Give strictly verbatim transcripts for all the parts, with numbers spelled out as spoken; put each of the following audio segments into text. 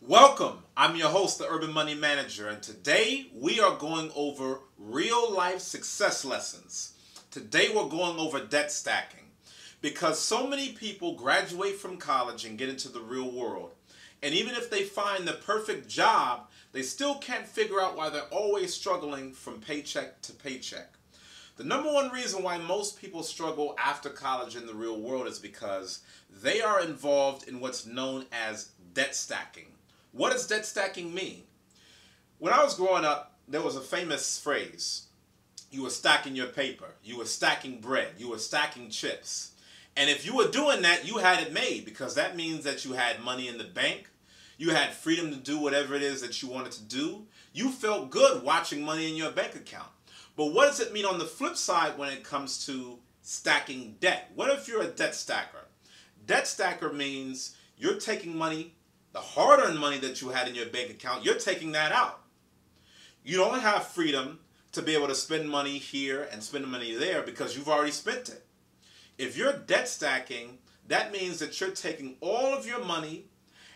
Welcome, I'm your host, the Urban Money Manager, and today we are going over real-life success lessons. Today we're going over debt stacking, because so many people graduate from college and get into the real world, and even if they find the perfect job, they still can't figure out why they're always struggling from paycheck to paycheck. The number one reason why most people struggle after college in the real world is because they are involved in what's known as debt stacking. What does debt stacking mean? When I was growing up, there was a famous phrase: you were stacking your paper, you were stacking bread, you were stacking chips. And if you were doing that, you had it made, because that means that you had money in the bank, you had freedom to do whatever it is that you wanted to do, you felt good watching money in your bank account. But what does it mean on the flip side when it comes to stacking debt? What if you're a debt stacker? Debt stacker means you're taking money, the hard-earned money that you had in your bank account, you're taking that out. You don't have freedom to be able to spend money here and spend money there because you've already spent it. If you're debt stacking, that means that you're taking all of your money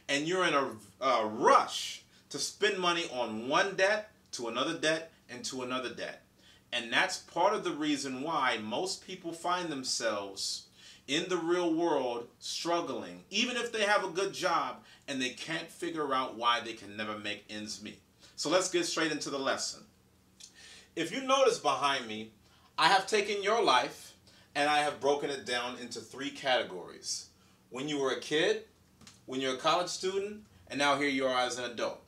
and you're in a, a rush to spend money on one debt, to another debt, and to another debt. And that's part of the reason why most people find themselves in the real world struggling, even if they have a good job, and they can't figure out why they can never make ends meet. So let's get straight into the lesson. If you notice behind me, I have taken your life and I have broken it down into three categories: when you were a kid, when you're a college student, and now here you are as an adult.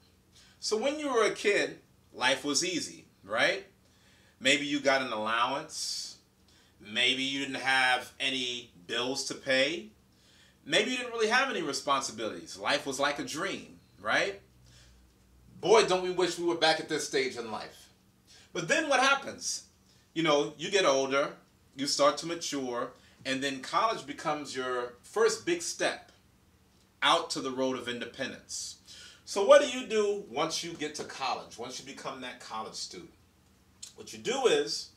So when you were a kid, life was easy, right? Maybe you got an allowance. Maybe you didn't have any bills to pay. Maybe you didn't really have any responsibilities. Life was like a dream, right? Boy, don't we wish we were back at this stage in life. But then what happens? You know, you get older, you start to mature, and then college becomes your first big step out to the road of independence. So what do you do once you get to college, once you become that college student? What you do is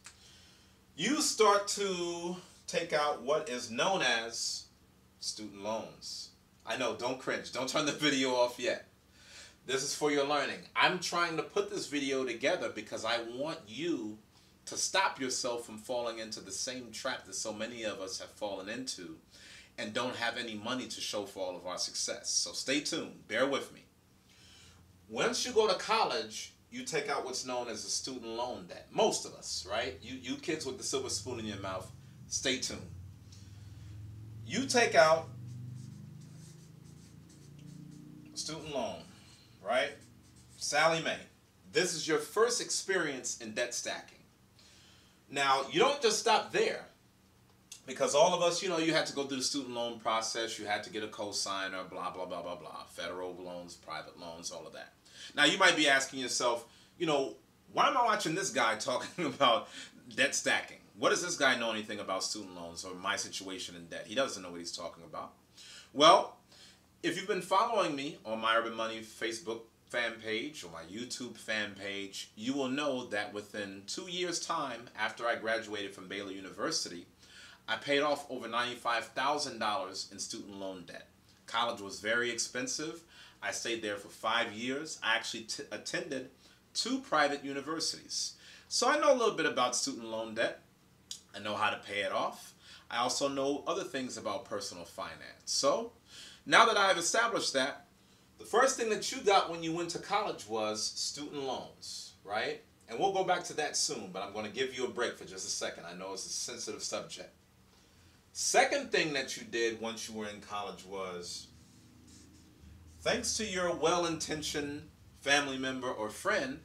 you start to take out what is known as student loans. I know, don't cringe. Don't turn the video off yet. This is for your learning. I'm trying to put this video together because I want you to stop yourself from falling into the same trap that so many of us have fallen into and don't have any money to show for all of our success. So stay tuned. Bear with me. Once you go to college, you take out what's known as a student loan debt. Most of us, right? You, you kids with the silver spoon in your mouth, stay tuned. You take out a student loan, right? Sally Mae. This is your first experience in debt stacking. Now, you don't just stop there, because all of us, you know, you had to go through the student loan process. You had to get a cosigner, blah, blah, blah, blah, blah. Federal loans, private loans, all of that. Now, you might be asking yourself, you know, why am I watching this guy talking about debt stacking? What does this guy know anything about student loans or my situation in debt? He doesn't know what he's talking about. Well, if you've been following me on my Urban Money Facebook fan page or my YouTube fan page, you will know that within two years' time after I graduated from Baylor University, I paid off over ninety-five thousand dollars in student loan debt. College was very expensive. I stayed there for five years. I actually t attended two private universities. So I know a little bit about student loan debt. I know how to pay it off. I also know other things about personal finance. So now that I've established that, the first thing that you got when you went to college was student loans, right? And we'll go back to that soon, but I'm going to give you a break for just a second. I know it's a sensitive subject. Second thing that you did once you were in college was, thanks to your well-intentioned family member or friend,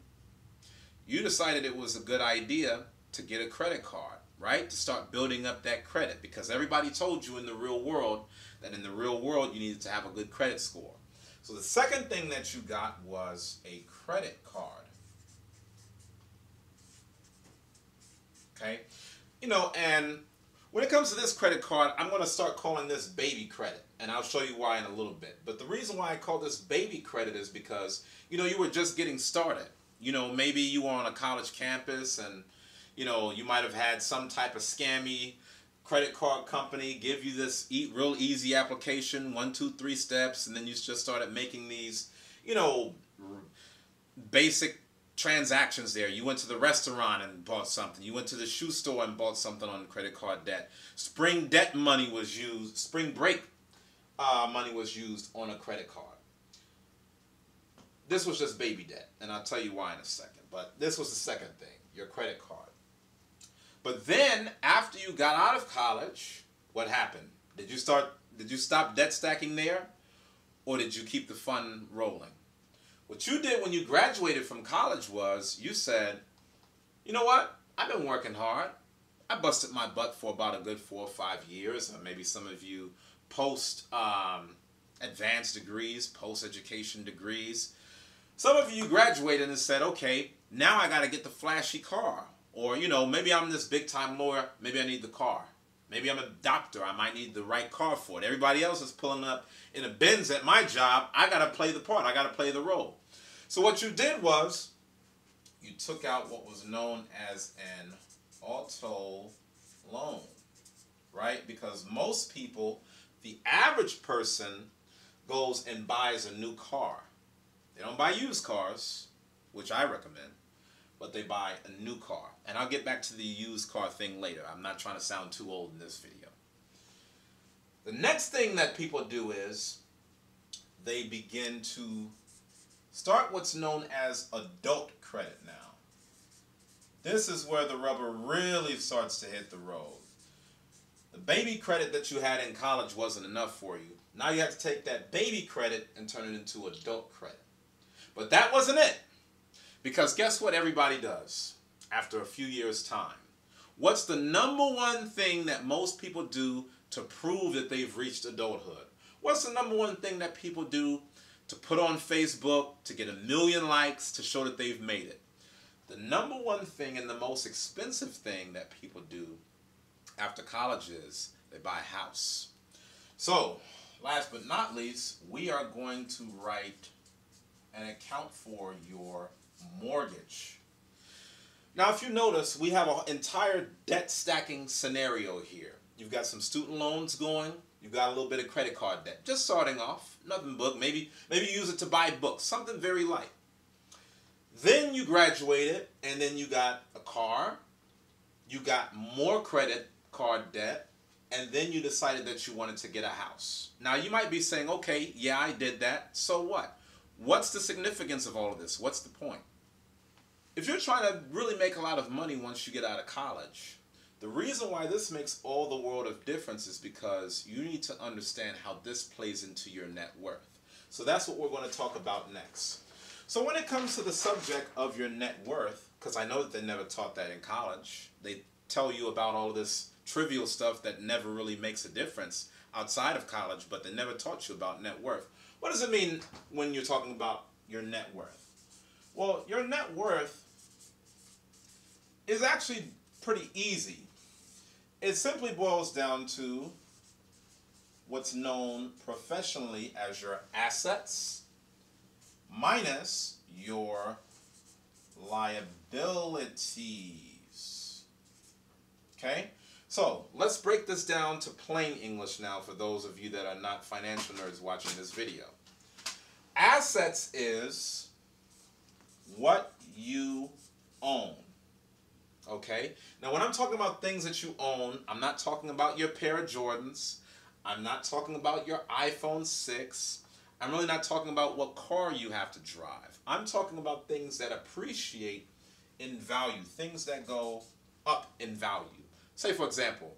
you decided it was a good idea to get a credit card, right? To start building up that credit, because everybody told you in the real world that in the real world you needed to have a good credit score. So the second thing that you got was a credit card. Okay? You know, and when it comes to this credit card, I'm going to start calling this baby credit, and I'll show you why in a little bit. But the reason why I call this baby credit is because, you know, you were just getting started. You know, maybe you were on a college campus and, you know, you might have had some type of scammy credit card company give you this eat real easy application, one, two, three steps, and then you just started making these, you know, basic transactions there. You went to the restaurant and bought something. You went to the shoe store and bought something on credit card debt. Spring debt money was used, spring break uh, money was used on a credit card. This was just baby debt, and I'll tell you why in a second. But this was the second thing, your credit card. But then, after you got out of college, what happened? Did you start? Did you stop debt stacking there, or did you keep the fund rolling? What you did when you graduated from college was you said, you know what? I've been working hard. I busted my butt for about a good four or five years, or maybe some of you post um, advanced degrees, post-education degrees. Some of you graduated and said, okay, now I got to get the flashy car. Or, you know, maybe I'm this big-time lawyer. Maybe I need the car. Maybe I'm a doctor. I might need the right car for it. Everybody else is pulling up in a Benz at my job. I got to play the part. I got to play the role. So what you did was you took out what was known as an auto loan, right? Because most people, the average person, goes and buys a new car. They don't buy used cars, which I recommend. But they buy a new car. And I'll get back to the used car thing later. I'm not trying to sound too old in this video. The next thing that people do is they begin to start what's known as adult credit now. This is where the rubber really starts to hit the road. The baby credit that you had in college wasn't enough for you. Now you have to take that baby credit and turn it into adult credit. But that wasn't it. Because guess what everybody does after a few years' time? What's the number one thing that most people do to prove that they've reached adulthood? What's the number one thing that people do to put on Facebook, to get a million likes, to show that they've made it? The number one thing and the most expensive thing that people do after college is they buy a house. So, last but not least, we are going to write and account for your mortgage. Now, if you notice, we have an entire debt stacking scenario here. You've got some student loans going. You've got a little bit of credit card debt. Just starting off, nothing but maybe maybe use it to buy books, something very light. Then you graduated, and then you got a car. You got more credit card debt, and then you decided that you wanted to get a house. Now, you might be saying, okay, yeah, I did that. So what? What's the significance of all of this? What's the point? If you're trying to really make a lot of money once you get out of college, the reason why this makes all the world of difference is because you need to understand how this plays into your net worth. So that's what we're going to talk about next. So when it comes to the subject of your net worth, because I know that they never taught that in college, they tell you about all this trivial stuff that never really makes a difference outside of college, but they never taught you about net worth. What does it mean when you're talking about your net worth? Well, your net worth is actually pretty easy. It simply boils down to what's known professionally as your assets minus your liabilities. Okay? So let's break this down to plain English now for those of you that are not financial nerds watching this video. Assets is what you own, okay? Now when I'm talking about things that you own, I'm not talking about your pair of Jordans. I'm not talking about your iPhone six. I'm really not talking about what car you have to drive. I'm talking about things that appreciate in value, things that go up in value. Say, for example,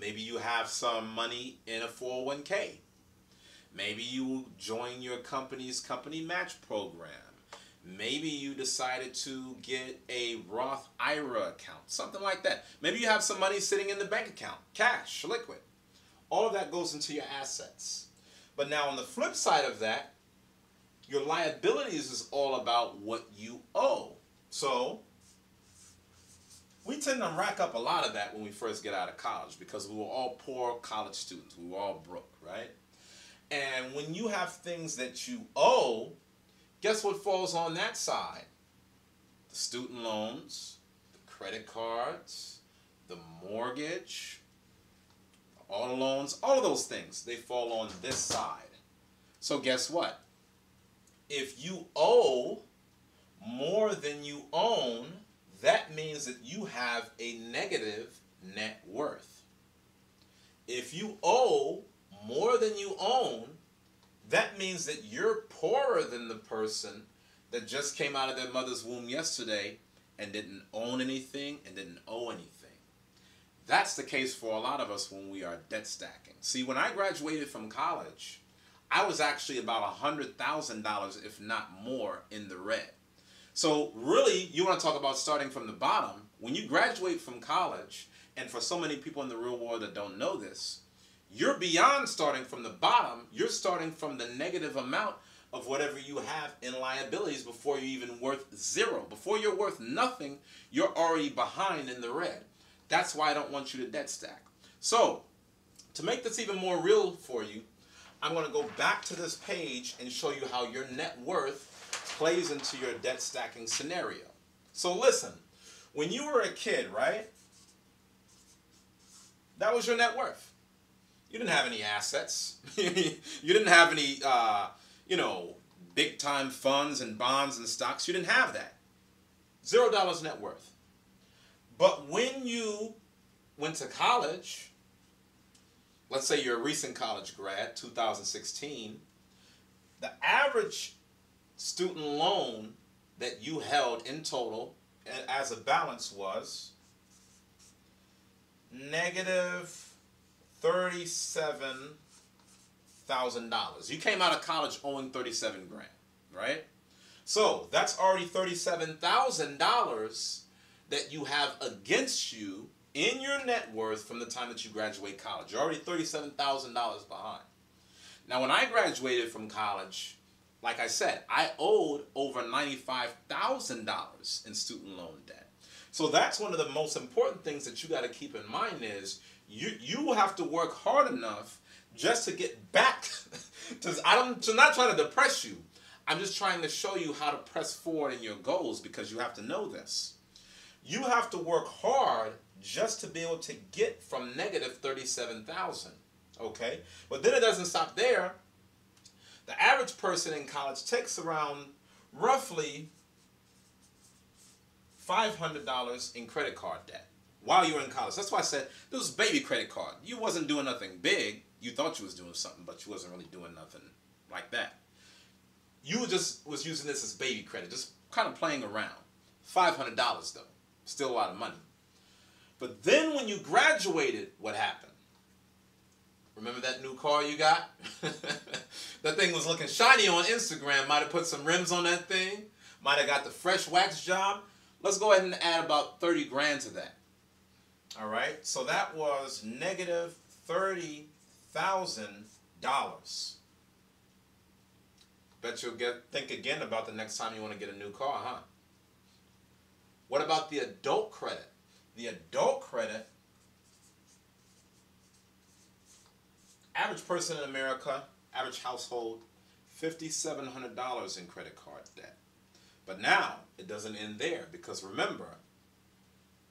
maybe you have some money in a four oh one K. Maybe you join your company's company match program. Maybe you decided to get a Roth I R A account, something like that. Maybe you have some money sitting in the bank account, cash, liquid. All of that goes into your assets. But now on the flip side of that, your liabilities is all about what you owe. So we tend to rack up a lot of that when we first get out of college because we were all poor college students. We were all broke, right? And when you have things that you owe, guess what falls on that side? The student loans, the credit cards, the mortgage, auto loans, all of those things, they fall on this side. So guess what? If you owe more than you own, that means that you have a negative net worth. If you owe more than you own, that means that you're poorer than the person that just came out of their mother's womb yesterday and didn't own anything and didn't owe anything. That's the case for a lot of us when we are debt stacking. See, when I graduated from college, I was actually about one hundred thousand dollars, if not more, in the red. So really, you want to talk about starting from the bottom. When you graduate from college, and for so many people in the real world that don't know this, you're beyond starting from the bottom. You're starting from the negative amount of whatever you have in liabilities before you're even worth zero. Before you're worth nothing, you're already behind in the red. That's why I don't want you to debt stack. So to make this even more real for you, I'm going to go back to this page and show you how your net worth plays into your debt stacking scenario. So listen, when you were a kid, right, that was your net worth. You didn't have any assets. You didn't have any, uh, you know, big time funds and bonds and stocks. You didn't have that. Zero dollars net worth. But when you went to college, let's say you're a recent college grad, two thousand sixteen, the average student loan that you held in total as a balance was negative thirty-seven thousand dollars. You came out of college owing thirty-seven grand, right? So that's already thirty-seven thousand dollars that you have against you in your net worth from the time that you graduate college. You're already thirty-seven thousand dollars behind. Now, when I graduated from college, like I said, I owed over ninety-five thousand dollars in student loan debt. So that's one of the most important things that you got to keep in mind is you you will have to work hard enough just to get back. to, I don't, I'm not trying to depress you. I'm just trying to show you how to press forward in your goals because you have to know this. You have to work hard just to be able to get from negative thirty-seven thousand, okay? But then it doesn't stop there. The average person in college takes around roughly five hundred dollars in credit card debt while you were in college. That's why I said this was baby credit card. You wasn't doing nothing big. You thought you was doing something, but you wasn't really doing nothing like that. You just was using this as baby credit, just kind of playing around. five hundred dollars though, still a lot of money. But then when you graduated, what happened? Remember that new car you got? That thing was looking shiny on Instagram. Might have put some rims on that thing. Might have got the fresh wax job. Let's go ahead and add about thirty grand to that. All right. So that was negative thirty thousand dollars. Bet you'll get think again about the next time you want to get a new car, huh? What about the adult credit? The adult credit, average person in America, average household, five thousand seven hundred dollars in credit card debt. But now, it doesn't end there because remember,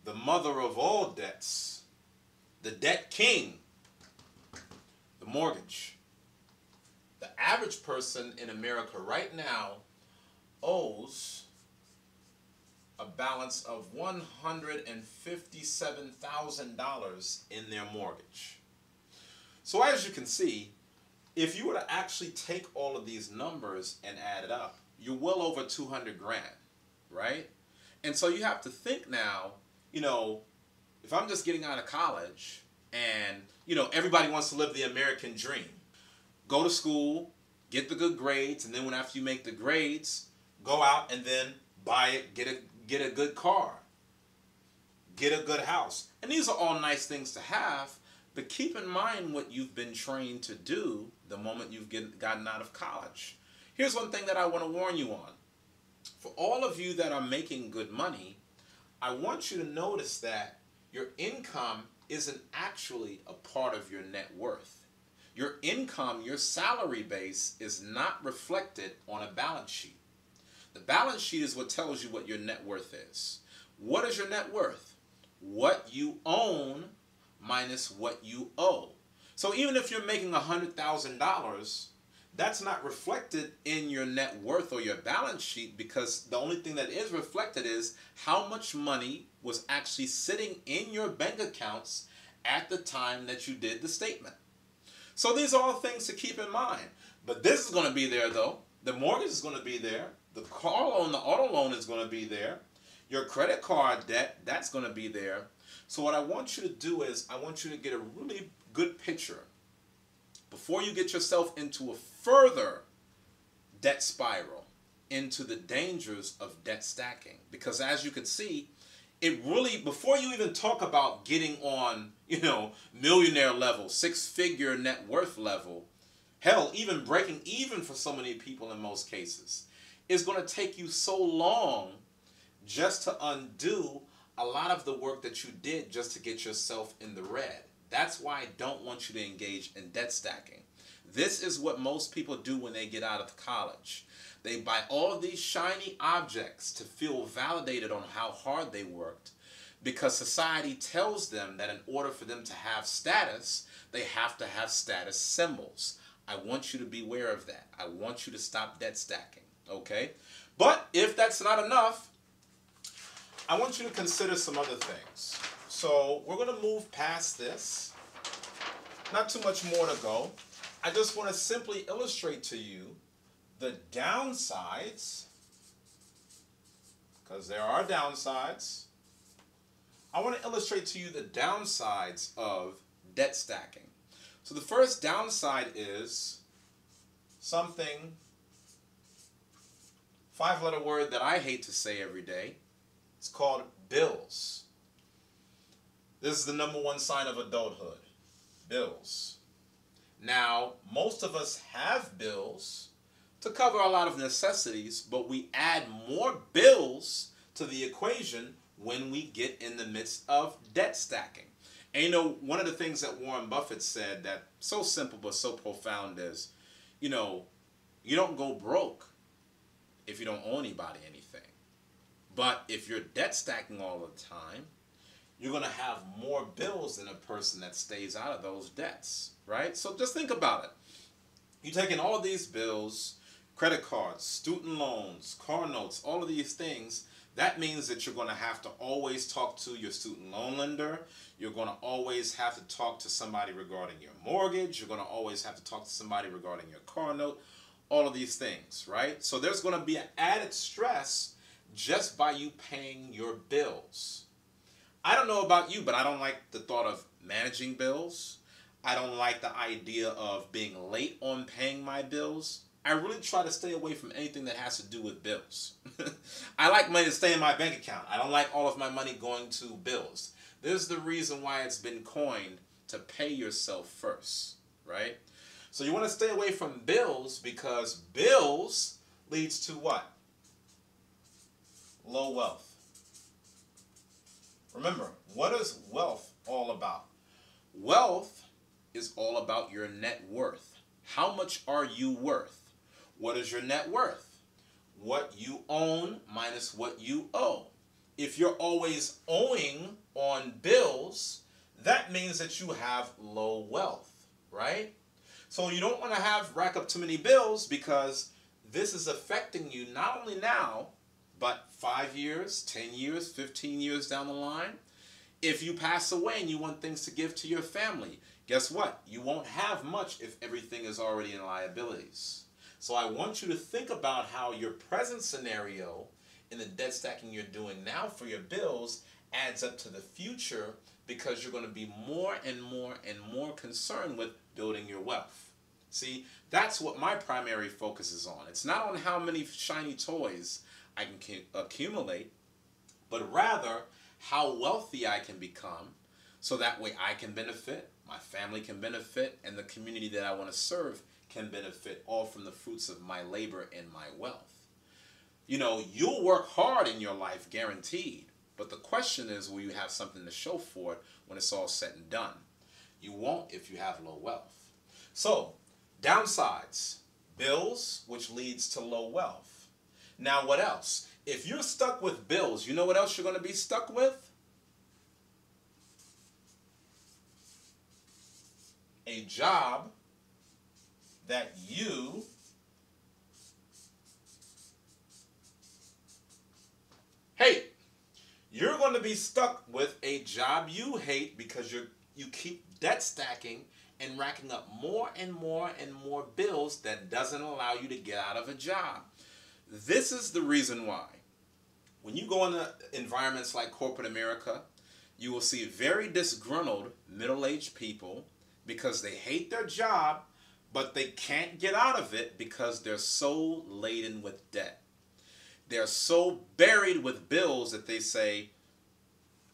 the mother of all debts, the debt king, the mortgage. The average person in America right now owes a balance of one hundred fifty-seven thousand dollars in their mortgage. So as you can see, if you were to actually take all of these numbers and add it up, you're well over two hundred grand, right? And so you have to think now, you know, if I'm just getting out of college and, you know, everybody wants to live the American dream, go to school, get the good grades, and then when after you make the grades, go out and then buy it, get a Get a good car, get a good house. And these are all nice things to have, but keep in mind what you've been trained to do the moment you've get, gotten out of college. Here's one thing that I want to warn you on. For all of you that are making good money, I want you to notice that your income isn't actually a part of your net worth. Your income, your salary base, is not reflected on a balance sheet. The balance sheet is what tells you what your net worth is. What is your net worth? What you own minus what you owe. So even if you're making one hundred thousand dollars, that's not reflected in your net worth or your balance sheet, because the only thing that is reflected is how much money was actually sitting in your bank accounts at the time that you did the statement. So these are all things to keep in mind. But this is going to be there though. The mortgage is going to be there. The car loan, the auto loan is going to be there. Your credit card debt, that's going to be there. So what I want you to do is I want you to get a really good picture before you get yourself into a further debt spiral, into the dangers of debt stacking. Because as you can see, it really, before you even talk about getting on, you know, millionaire level, six-figure net worth level, hell, even breaking even for so many people in most cases, it's going to take you so long just to undo a lot of the work that you did just to get yourself in the red. That's why I don't want you to engage in debt stacking. This is what most people do when they get out of college. They buy all these shiny objects to feel validated on how hard they worked, because society tells them that in order for them to have status, they have to have status symbols. I want you to be aware of that. I want you to stop debt stacking, okay? But if that's not enough, I want you to consider some other things. So we're going to move past this. Not too much more to go. I just want to simply illustrate to you the downsides, because there are downsides. I want to illustrate to you the downsides of debt stacking. So the first downside is something, five-letter word that I hate to say every day. It's called bills. This is the number one sign of adulthood, bills. Now, most of us have bills to cover a lot of necessities, but we add more bills to the equation when we get in the midst of debt stacking. And you know, one of the things that Warren Buffett said that's so simple but so profound is, you know, you don't go broke if you don't owe anybody anything. But if you're debt stacking all the time, you're going to have more bills than a person that stays out of those debts, right? So just think about it. You're taking all of these bills, credit cards, student loans, car notes, all of these things. That means that you're going to have to always talk to your student loan lender. You're going to always have to talk to somebody regarding your mortgage. You're going to always have to talk to somebody regarding your car note, all of these things, right? So there's going to be an added stress just by you paying your bills. I don't know about you, but I don't like the thought of managing bills. I don't like the idea of being late on paying my bills. I really try to stay away from anything that has to do with bills. I like money to stay in my bank account. I don't like all of my money going to bills. This is the reason why it's been coined to pay yourself first, right? So you want to stay away from bills, because bills leads to what? Low wealth. Remember, what is wealth all about? Wealth is all about your net worth. How much are you worth? What is your net worth? What you own minus what you owe. If you're always owing on bills, that means that you have low wealth, right? So you don't want to have rack up too many bills, because this is affecting you not only now, but five years, ten years, fifteen years down the line. If you pass away and you want things to give to your family, guess what? You won't have much if everything is already in liabilities. So I want you to think about how your present scenario in the debt stacking you're doing now for your bills adds up to the future, because you're going to be more and more and more concerned with building your wealth. See, that's what my primary focus is on. It's not on how many shiny toys I can accumulate, but rather how wealthy I can become, so that way I can benefit, my family can benefit, and the community that I want to serve can benefit, all from the fruits of my labor and my wealth. You know, you'll work hard in your life, guaranteed, but the question is, will you have something to show for it when it's all said and done? You won't if you have low wealth. So, downsides, bills, which leads to low wealth. Now what else? If you're stuck with bills, you know what else you're going to be stuck with? a job that you hate. You're going to be stuck with a job you hate because you you keep debt stacking and racking up more and more and more bills that doesn't allow you to get out of a job. This is the reason why. When you go into environments like corporate America, you will see very disgruntled middle-aged people because they hate their job, but they can't get out of it because they're so laden with debt. They're so buried with bills that they say,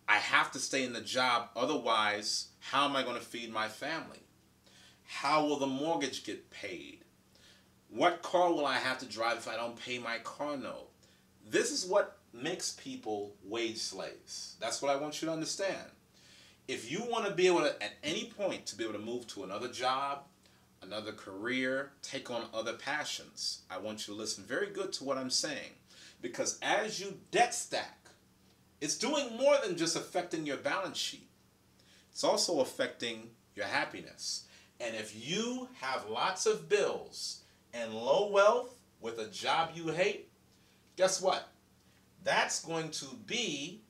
I have to stay in the job, otherwise how am I going to feed my family? How will the mortgage get paid? What car will I have to drive if I don't pay my car note? This is what makes people wage slaves. That's what I want you to understand. If you want to be able to, at any point, to be able to move to another job, another career, take on other passions, I want you to listen very good to what I'm saying. Because as you debt stack, it's doing more than just affecting your balance sheet. It's also affecting your happiness. And if you have lots of bills and low wealth with a job you hate, guess what? That's going to be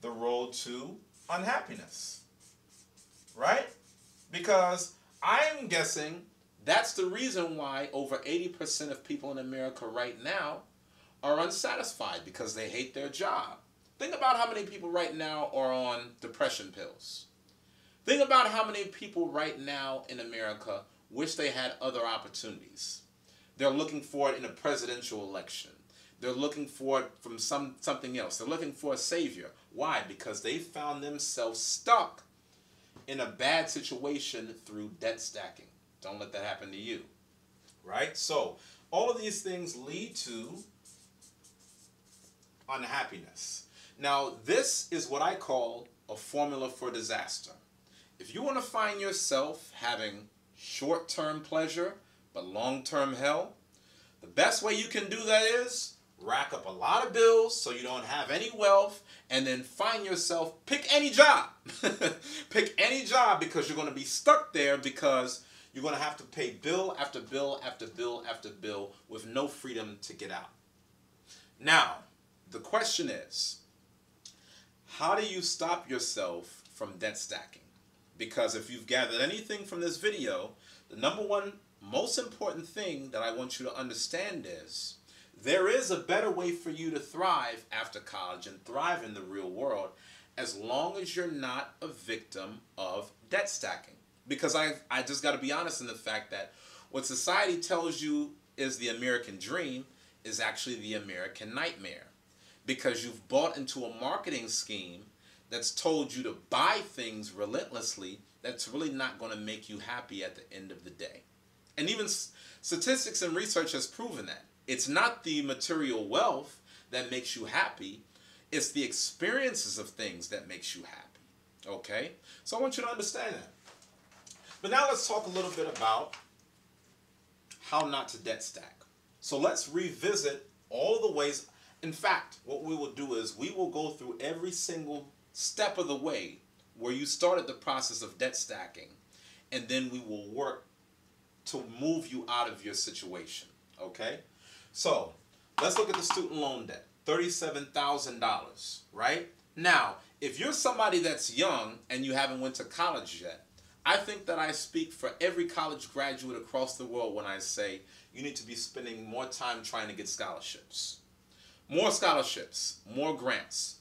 the road to unhappiness, right? Because I'm guessing that's the reason why over eighty percent of people in America right now are unsatisfied, because they hate their job. Think about how many people right now are on depression pills. Think about how many people right now in America wish they had other opportunities. They're looking for it in a presidential election. They're looking for it from some, something else. They're looking for a savior. Why? Because they found themselves stuck in a bad situation through debt stacking. Don't let that happen to you, right? So all of these things lead to unhappiness. Now, this is what I call a formula for disaster. If you want to find yourself having short-term pleasure but long-term hell, the best way you can do that is rack up a lot of bills so you don't have any wealth, and then find yourself, pick any job. Pick any job, because you're going to be stuck there, because you're going to have to pay bill after bill after bill after bill with no freedom to get out. Now, the question is, how do you stop yourself from debt stacking? Because if you've gathered anything from this video, the number one most important thing that I want you to understand is, there is a better way for you to thrive after college and thrive in the real world, as long as you're not a victim of debt stacking. Because I, I just got to be honest in the fact that what society tells you is the American dream is actually the American nightmare. Because you've bought into a marketing scheme that's told you to buy things relentlessly that's really not going to make you happy at the end of the day. And even statistics and research has proven that. It's not the material wealth that makes you happy. It's the experiences of things that makes you happy. Okay? So I want you to understand that. But now let's talk a little bit about how not to debt stack. So let's revisit all the ways. In fact, what we will do is we will go through every single step of the way where you started the process of debt stacking, and then we will work to move you out of your situation, okay? So let's look at the student loan debt, thirty-seven thousand dollars, right? Now, if you're somebody that's young and you haven't went to college yet, I think that I speak for every college graduate across the world when I say you need to be spending more time trying to get scholarships. More scholarships, more grants.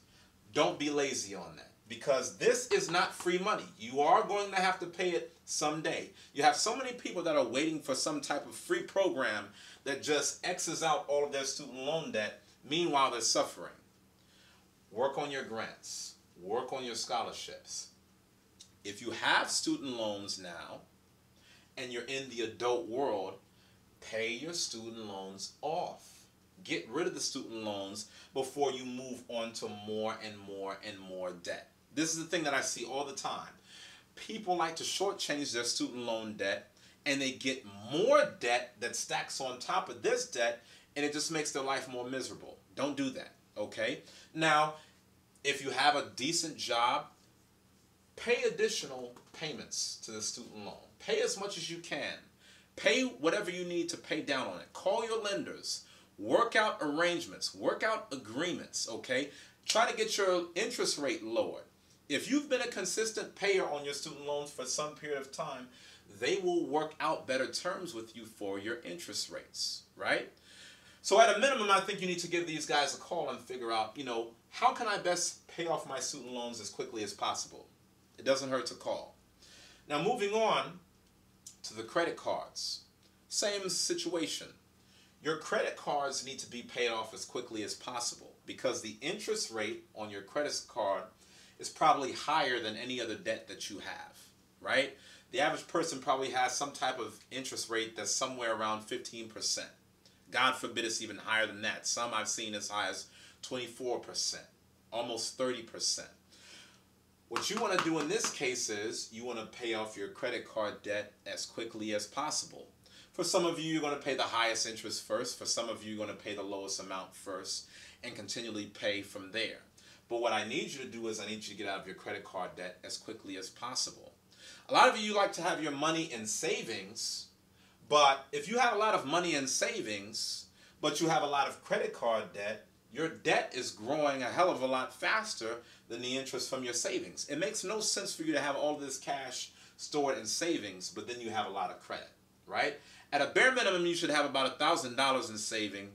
Don't be lazy on that, because this is not free money. You are going to have to pay it someday. You have so many people that are waiting for some type of free program that just X's out all of their student loan debt. Meanwhile, they're suffering. Work on your grants. Work on your scholarships. If you have student loans now and you're in the adult world, pay your student loans off. Get rid of the student loans before you move on to more and more and more debt. This is the thing that I see all the time. People like to shortchange their student loan debt, and they get more debt that stacks on top of this debt, and it just makes their life more miserable. Don't do that, okay? Now, if you have a decent job, pay additional payments to the student loan. Pay as much as you can. Pay whatever you need to pay down on it. Call your lenders. Work out arrangements. Work out agreements, okay? Try to get your interest rate lowered. If you've been a consistent payer on your student loans for some period of time, they will work out better terms with you for your interest rates, right? So at a minimum, I think you need to give these guys a call and figure out, you know, how can I best pay off my student loans as quickly as possible? It doesn't hurt to call. Now moving on to the credit cards. Same situation. Your credit cards need to be paid off as quickly as possible because the interest rate on your credit card is probably higher than any other debt that you have, right? The average person probably has some type of interest rate that's somewhere around fifteen percent. God forbid it's even higher than that. Some I've seen as high as twenty-four percent, almost thirty percent. What you want to do in this case is you want to pay off your credit card debt as quickly as possible. For some of you, you're going to pay the highest interest first. For some of you, you're going to pay the lowest amount first and continually pay from there. But what I need you to do is I need you to get out of your credit card debt as quickly as possible. A lot of you like to have your money in savings, but if you have a lot of money in savings, but you have a lot of credit card debt, your debt is growing a hell of a lot faster than the interest from your savings. It makes no sense for you to have all this cash stored in savings, but then you have a lot of credit, right? At a bare minimum, you should have about one thousand dollars in saving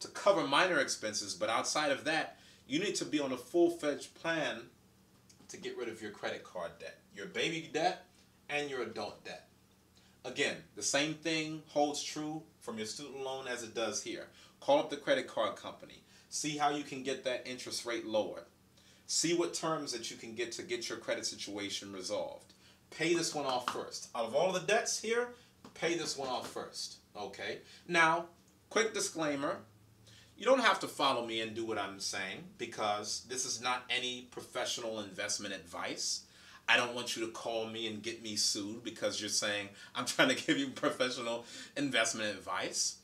to cover minor expenses, but outside of that, you need to be on a full-fledged plan to get rid of your credit card debt, your baby debt, and your adult debt. Again, the same thing holds true from your student loan as it does here. Call up the credit card company. See how you can get that interest rate lowered. See what terms that you can get to get your credit situation resolved. Pay this one off first. Out of all the debts here, pay this one off first, okay? Now, quick disclaimer. You don't have to follow me and do what I'm saying because this is not any professional investment advice. I don't want you to call me and get me sued because you're saying I'm trying to give you professional investment advice.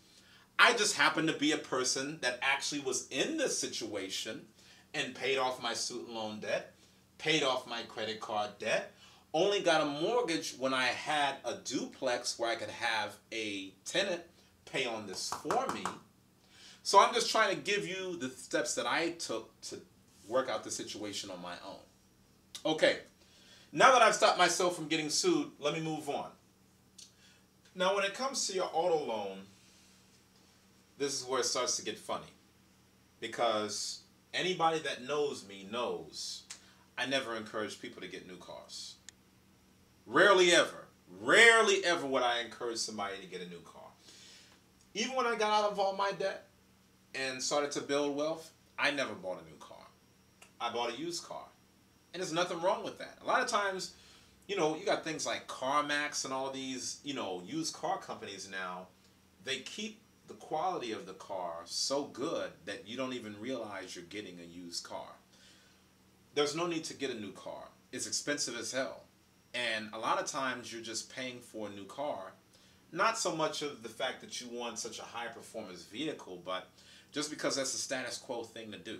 I just happen to be a person that actually was in this situation and paid off my student loan debt, paid off my credit card debt, only got a mortgage when I had a duplex where I could have a tenant pay on this for me. So I'm just trying to give you the steps that I took to work out the situation on my own. Okay, now that I've stopped myself from getting sued, let me move on. Now when it comes to your auto loan, this is where it starts to get funny. Because anybody that knows me knows I never encourage people to get new cars. Rarely ever, rarely ever would I encourage somebody to get a new car. Even when I got out of all my debt and started to build wealth, I never bought a new car. I bought a used car. And there's nothing wrong with that. A lot of times, you know, you got things like CarMax and all these, you know, used car companies now. They keep the quality of the car so good that you don't even realize you're getting a used car. There's no need to get a new car. It's expensive as hell. And a lot of times you're just paying for a new car. Not so much of the fact that you want such a high performance vehicle, but just because that's a status quo thing to do.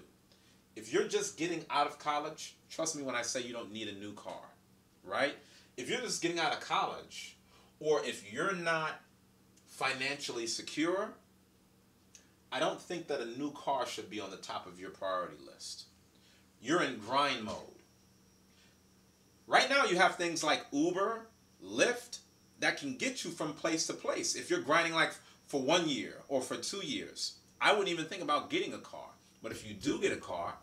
If you're just getting out of college, trust me when I say you don't need a new car, right? If you're just getting out of college, or if you're not financially secure, I don't think that a new car should be on the top of your priority list. You're in grind mode. Right now you have things like Uber, Lyft, that can get you from place to place. If you're grinding like for one year or for two years, I wouldn't even think about getting a car. But if you do get a car,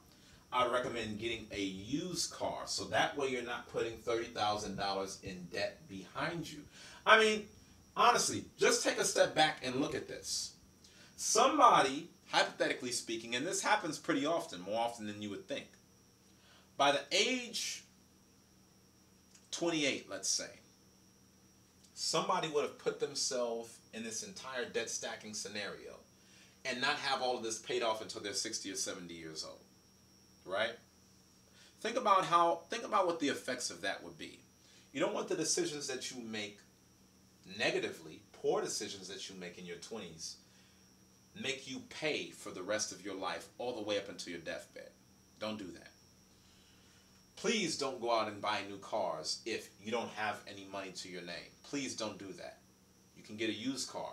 I recommend getting a used car. So that way you're not putting thirty thousand dollars in debt behind you. I mean, honestly, just take a step back and look at this. Somebody, hypothetically speaking, and this happens pretty often, more often than you would think, by the age twenty-eight, let's say, somebody would have put themselves in this entire debt stacking scenario and not have all of this paid off until they're sixty or seventy years old, right? Think about how, think about what the effects of that would be. You don't want the decisions that you make negatively, poor decisions that you make in your twenties, make you pay for the rest of your life all the way up until your deathbed. Don't do that. Please don't go out and buy new cars if you don't have any money to your name. Please don't do that. You can get a used car.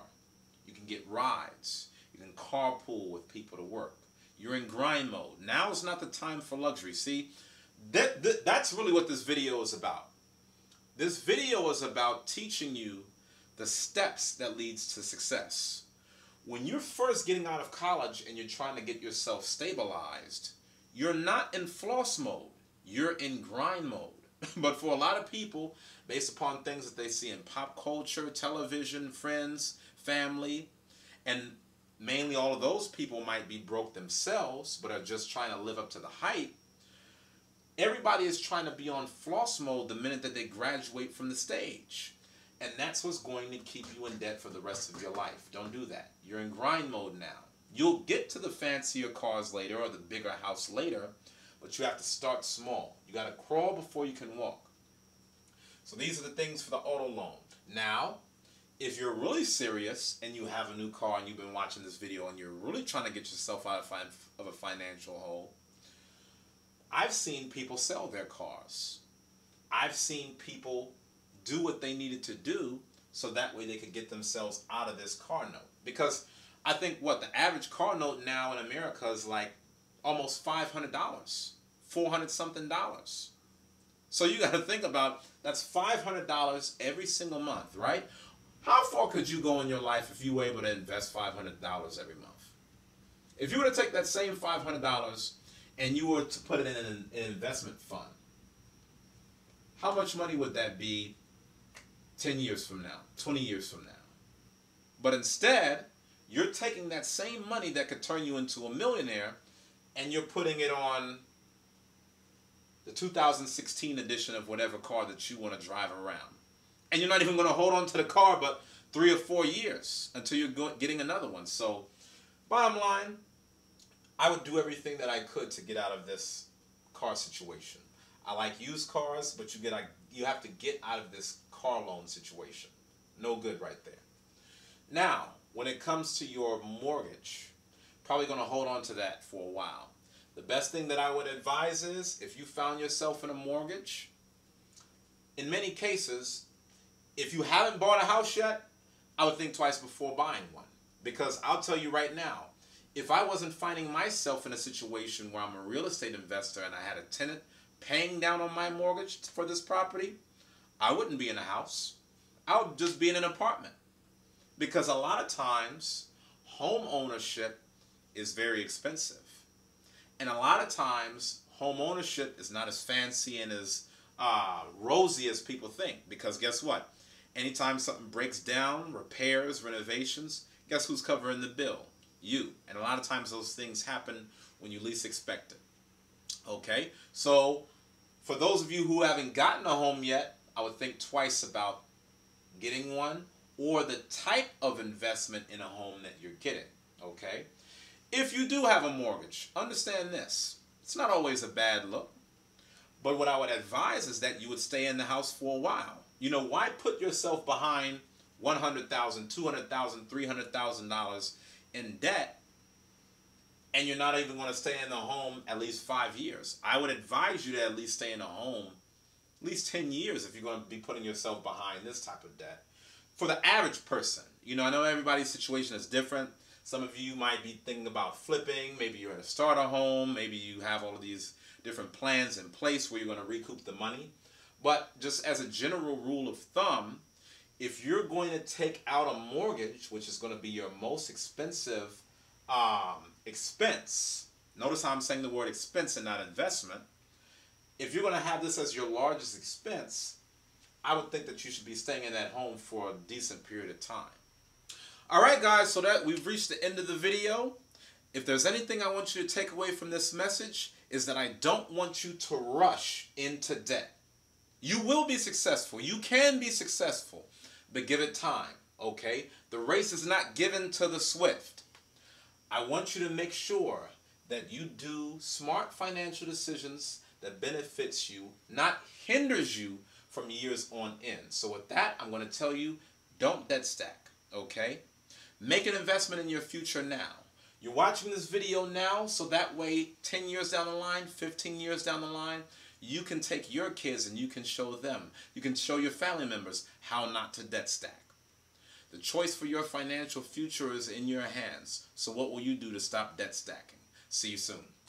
You can get rides. You can carpool with people to work. You're in grind mode. Now is not the time for luxury. See, that, that that's really what this video is about. This video is about teaching you the steps that leads to success. When you're first getting out of college and you're trying to get yourself stabilized, you're not in floss mode. You're in grind mode. But for a lot of people, based upon things that they see in pop culture, television, friends, family, and mainly all of those people might be broke themselves but are just trying to live up to the hype. Everybody is trying to be on floss mode the minute that they graduate from the stage. And that's what's going to keep you in debt for the rest of your life. Don't do that. You're in grind mode now. You'll get to the fancier cars later or the bigger house later, but you have to start small. You got to crawl before you can walk. So these are the things for the auto loan. Now, if you're really serious and you have a new car and you've been watching this video and you're really trying to get yourself out of a financial hole, I've seen people sell their cars. I've seen people do what they needed to do so that way they could get themselves out of this car note. Because I think what the average car note now in America is like almost five hundred dollars, four hundred something dollars. So you got to think about that's five hundred dollars every single month, right? How far could you go in your life if you were able to invest five hundred dollars every month? If you were to take that same five hundred dollars and you were to put it in an investment fund, how much money would that be ten years from now, twenty years from now? But instead, you're taking that same money that could turn you into a millionaire and you're putting it on the two thousand sixteen edition of whatever car that you want to drive around. And you're not even going to hold on to the car but three or four years until you're getting another one. So bottom line, I would do everything that I could to get out of this car situation. I like used cars, but you get you have to get out of this car loan situation. No good right there. Now, when it comes to your mortgage, probably going to hold on to that for a while. The best thing that I would advise is if you found yourself in a mortgage, in many cases, if you haven't bought a house yet, I would think twice before buying one. Because I'll tell you right now, if I wasn't finding myself in a situation where I'm a real estate investor and I had a tenant paying down on my mortgage for this property, I wouldn't be in a house. I would just be in an apartment. Because a lot of times, home ownership is very expensive. And a lot of times, home ownership is not as fancy and as uh, rosy as people think. Because guess what? Anytime something breaks down, repairs, renovations, guess who's covering the bill? You. And a lot of times those things happen when you least expect it. Okay? So for those of you who haven't gotten a home yet, I would think twice about getting one or the type of investment in a home that you're getting. Okay? If you do have a mortgage, understand this. It's not always a bad look. But what I would advise is that you would stay in the house for a while. You know, why put yourself behind one hundred thousand dollars, two hundred thousand dollars, three hundred thousand dollars in debt and you're not even going to stay in the home at least five years? I would advise you to at least stay in a home at least ten years if you're going to be putting yourself behind this type of debt. For the average person, you know, I know everybody's situation is different. Some of you might be thinking about flipping. Maybe you're in a starter home. Maybe you have all of these different plans in place where you're going to recoup the money. But just as a general rule of thumb, if you're going to take out a mortgage, which is going to be your most expensive um, expense, notice how I'm saying the word expense and not investment. If you're going to have this as your largest expense, I would think that you should be staying in that home for a decent period of time. Alright guys, so that we've reached the end of the video. If there's anything I want you to take away from this message is that I don't want you to rush into debt. You will be successful. You can be successful, but give it time, okay? The race is not given to the swift. I want you to make sure that you do smart financial decisions that benefits you, not hinders you from years on end. So with that, I'm going to tell you, don't debt stack, okay? Make an investment in your future now. You're watching this video now, so that way ten years down the line, fifteen years down the line, you can take your kids and you can show them. You can show your family members how not to debt stack. The choice for your financial future is in your hands. So what will you do to stop debt stacking? See you soon.